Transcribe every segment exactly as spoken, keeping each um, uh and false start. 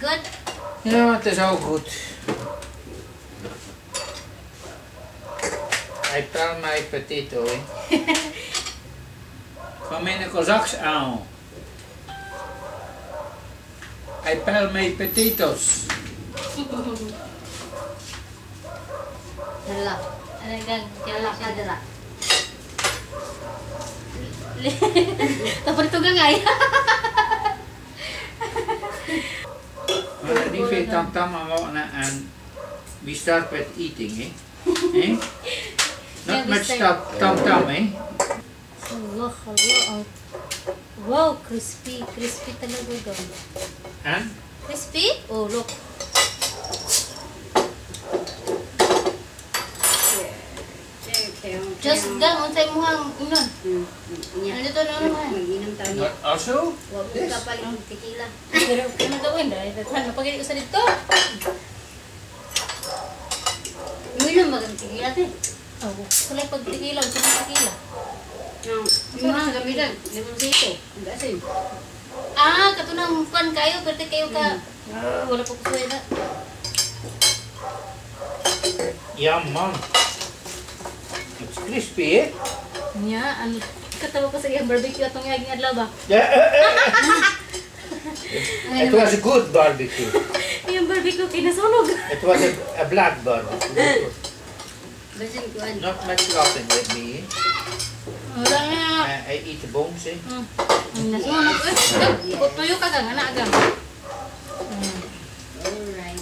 good? Ja, het is ook goed. I found my potato. Kom in de Kazachs aan. I peel my potatoes. Jala, ada jala ada lah. Tapi tu kan ayah. Mana ni fe tam tam awak nak and we start with eating eh, eh? Not much tam tam eh. Allah Allah. Wow, crispy, crispy talaga daw. Huh? Crispy? Oh, look. Just gan, unsay mo hang inon. Ano to na naman? Mag-inom tayo niya. Also? Huwag mo kapal ng tequila. Pero ano gawin dahil? Napagaling ko sa dito. Uminom mag ang tequila tayo. Oo. Kulay pag tequila, ang tequila. No, yung mga gamitan, limonsito, ang asin. Ah, katunang pan kayo, pwede kayo ka. Wala po kusuhin na. Yum, mom. It's crispy, eh? Yeah, ano, katawa ko sa iyong barbecue atong yaging adlaw ba? Yeah, eh, eh, eh. It was a good barbecue. Yung barbecue kinasunog. It was a, a black barbecue. Not much laughing with me, eh? I, I eat the bones, eh? Mm. Nasunog, eh? Tuyo ka gang, anak gang. Alright.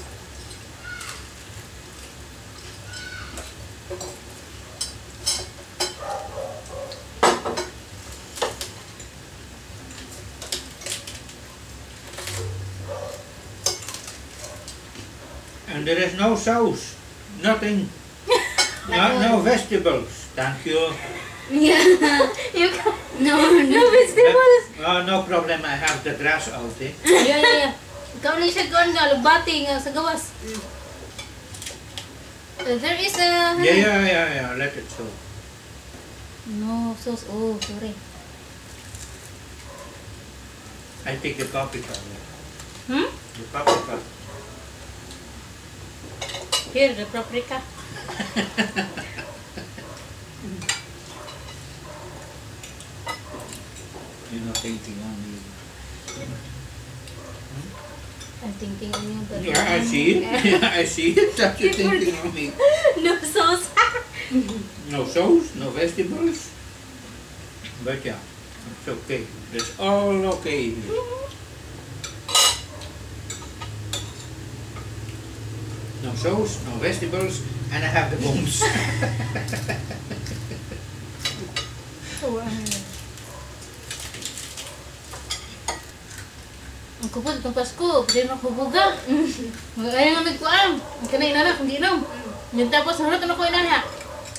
And there is no sauce. Nothing. No, no vegetables. Thank you. Yeah, you can. No, no vegetables. No, no problem. I have the grass out there. Eh? Yeah, yeah, yeah. Ikaw lang siya gawin nga, lubati nga sa gawas. There is a... Yeah, yeah, yeah, yeah. Let it soak. No sauce. Oh, sorry. I take the paprika. Hmm? The paprika. Here, the paprika. You're not eating on me. Hmm? I'm thinking on you, but yeah, I see it. Yeah, I see it. That you're thinking on me. No sauce. No sauce, no vegetables. But yeah, it's okay. It's all okay. No sauce, no vegetables, and I have the bones. Wow. Ang kupod, itong Pasko, pwede na kubuga. Kaya nga magkuang. Ang kanay na lang, kung ginom. Yung tapos, harot na ko inanya.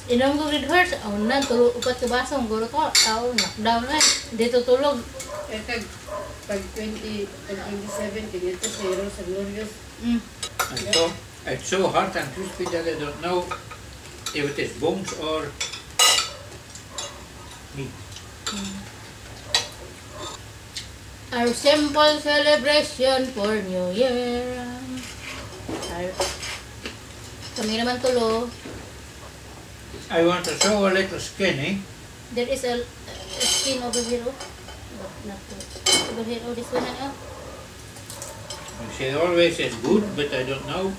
Inom ko red hearts. Aon na, upat ka basong. Guro ko, aon, knockdown na. Hindi tutulog. Kaya pag twenty-seven, ganito sa hero, sa glorious. It's so hard and crispy that I don't know if it is bones or meat. Our simple celebration for New Year. Our... Kami naman tulo. I want to show a little skin, eh? There is a, a skin over here. But not over here. Oh, this one, oh. She always says good, but I don't know.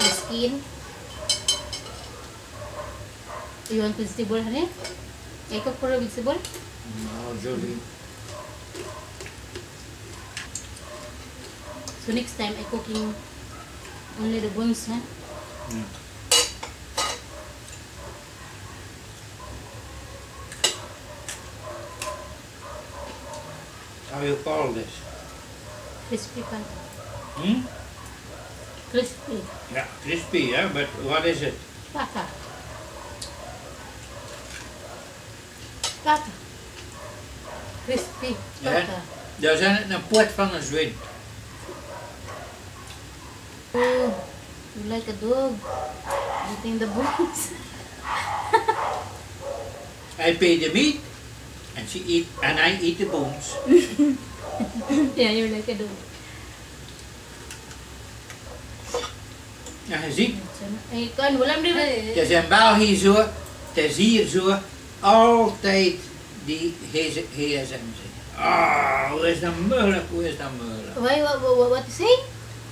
The skin. You want vegetable, honey? Egg up for a vegetable? No, Jolie. So next time I cooking only the bones, huh? Yeah. How you call this? Crispy pan. Hmm? Crispy. Yeah, crispy, yeah, but what is it? Pata. Pata. Crispy. Ja, daar zijn het een poort van een zwin. Oh, you like a dog. Eating the bones. I pay the meat and she eat and I eat the bones. Yeah, you're like a dude. Zie. Je kan wel hem doen. Er zijn wel hier zo, er zie je zo, altijd die G S M zijn. Ah, hoe is dat mogelijk? Hoe is dat mogelijk? Wat is hij?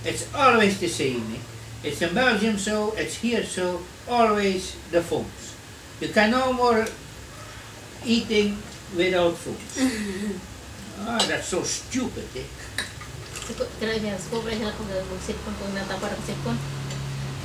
It's always the same. It's in Belgium so, it's here so, always the phones. You can no more eating without phones. Ah, that's so stupid. Eh?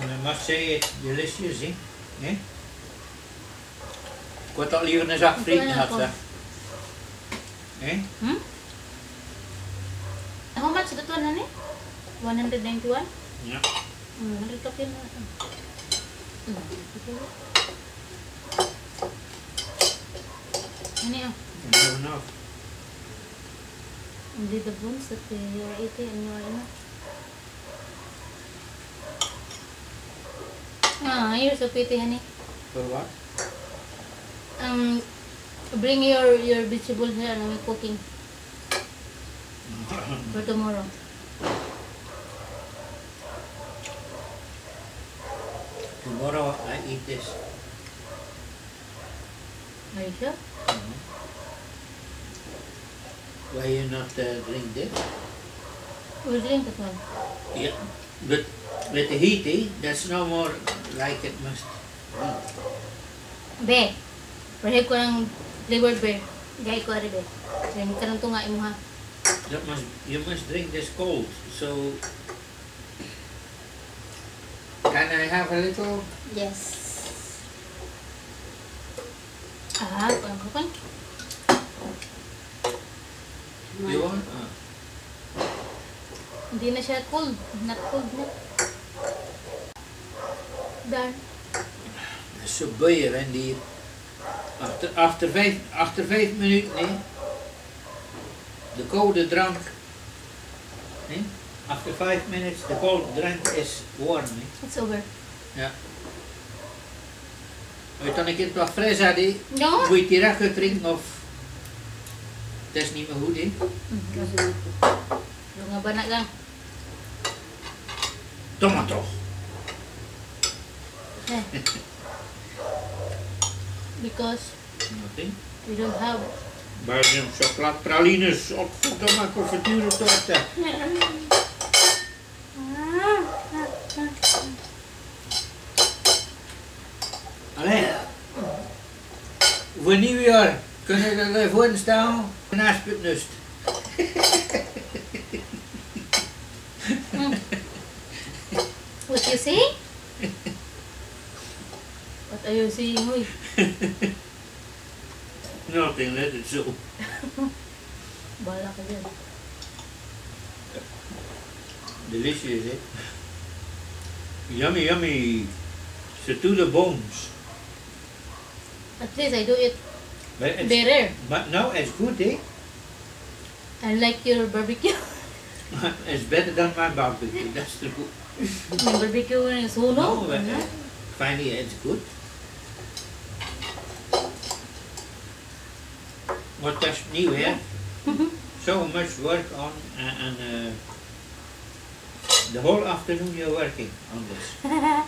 En I must say it's delicious, eh? Eh? Ik word al liever een zacht vrienden had, hè? Eh? Hmm? How much that one, honey? one ninety-one? Yeah. Hmm, one hundred fifty. Hmm. Honey, oh. Not enough. Only the bones that you are eating and you are enough. Ah, you're so pretty, honey. For what? Um... Bring your your vegetables here and we're cooking for tomorrow. Tomorrow I eat this. Are you sure? Mm-hmm. Why you not uh, drink this? We drink it one. Yeah, but with the heat, eh? That's no more like it must be. Be, perhaps ko ng liver beer, gay ko ari beer. Then karon to nga imuha. You must you must drink this cold. So can I have a little? Yes. Ah, kuan kuan. You want? Ah. Hindi na siya cold, not cold na. Done. So beer and the After, after, vijf, after vijf minuten, nee. De koude drank, nee. After five minutes, the cold drink is warm, nee. It's over. Ja. Weet dan een keer wat fris had, nee. Ja. Moet je direct gaan drinken of... Dat is niet meer goed, nee. Dat is niet goed. Jongen, banaan lang. Doe maar toch. Because nothing. We don't have it. Belgium chocolate pralines op verdomme confituren torten. Allee, voor nieuwjaar kunnen we er voor staan naast het nust. What you see? What are you seeing with? Nothing, let it so. Balak again. Delicious, eh? Yummy, yummy. So to the bones. At least I do it but better. But now it's good, eh? I like your barbecue. It's better than my barbecue, that's true. My barbecue is so long. No, no? Finally, it's good. What that's new here. So much work on uh, and uh, the whole afternoon you're working on this. I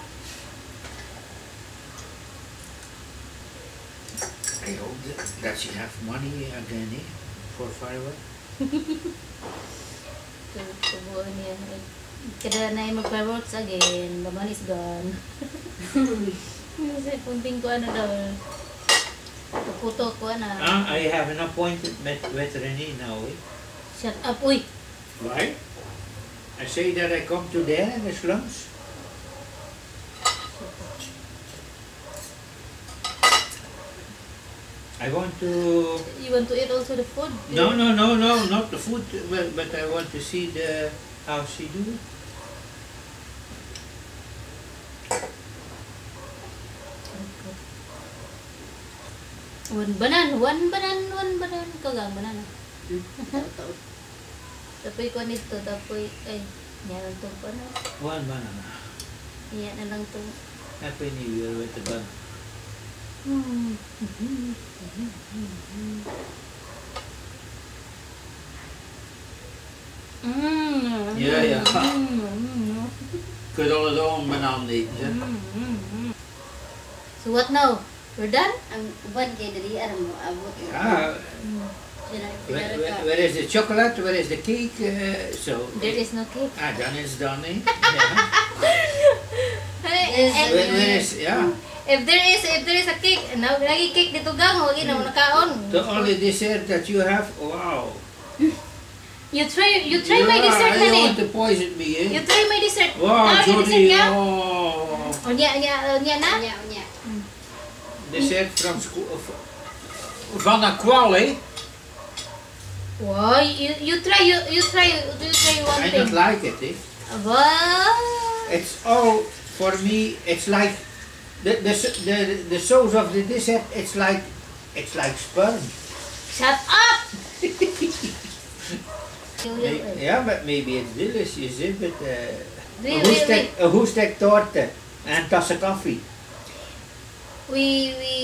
hope that, that you have money again eh, for firework. Kada na yung mag-fireworks again, the money's gone. Kasi kunting ko ano daw. Ah, I have an appointment with Renee now, eh? Shut up, oi! Why? I say that I come to there in the slums. I want to... You want to eat also the food? No, no, no, no, not the food, but, but I want to see the how she do it. Okay. One banana, one banana, one banana. Kau gang banana? Tapi kau ni tu, tapi eh, jangan tu banana. One banana. Iya, nalang tu. Apa ini biar buat terbang? Hmm. Hmm. Ya, ya. Could all alone banana eaten. So what now? We're done? I'm one get the animal. Ah. Where, where, where is the chocolate? Where is the cake? Uh, so there is no cake. Ah, done is done. Yeah. If there is, if there is a cake, now lagi cake di tugang, lagi na nakaon. The only dessert that you have, wow. You try, you try yeah, my dessert, honey. You want to poison me, eh? You try my dessert. Wow, Jody. Oh, nya, nya, nya na. Nya, nya. Dessert from school, van a kwal, eh? Wow, you you try, you you try, you try one thing. I don't like it, eh? What? It's all. For me, it's like the the the the sauce of the dessert. It's like it's like sperm. Shut up! Yeah, but maybe it's delicious, eh? But uh, we, a hoestek a hoestek torte and toss a coffee. We we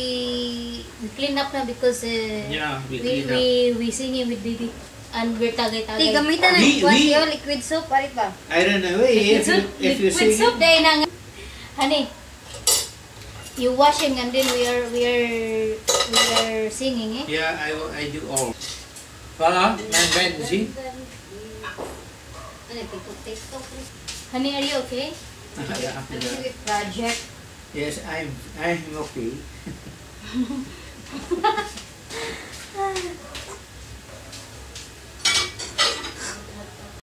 we clean up now because uh, yeah, we we, we we sing it with baby. And we're tagay-tagay. Di, gamitan ang kwasiyo, liquid soup, parit ba? I don't know, if you, if you say it. Liquid soup, dahil na nga. Honey, you washing and then we are, we are, we are singing, eh? Yeah, I, I do all. Voilà, man bad, see? Honey, are you okay? Yeah. Project. Yes, I'm, I'm okay.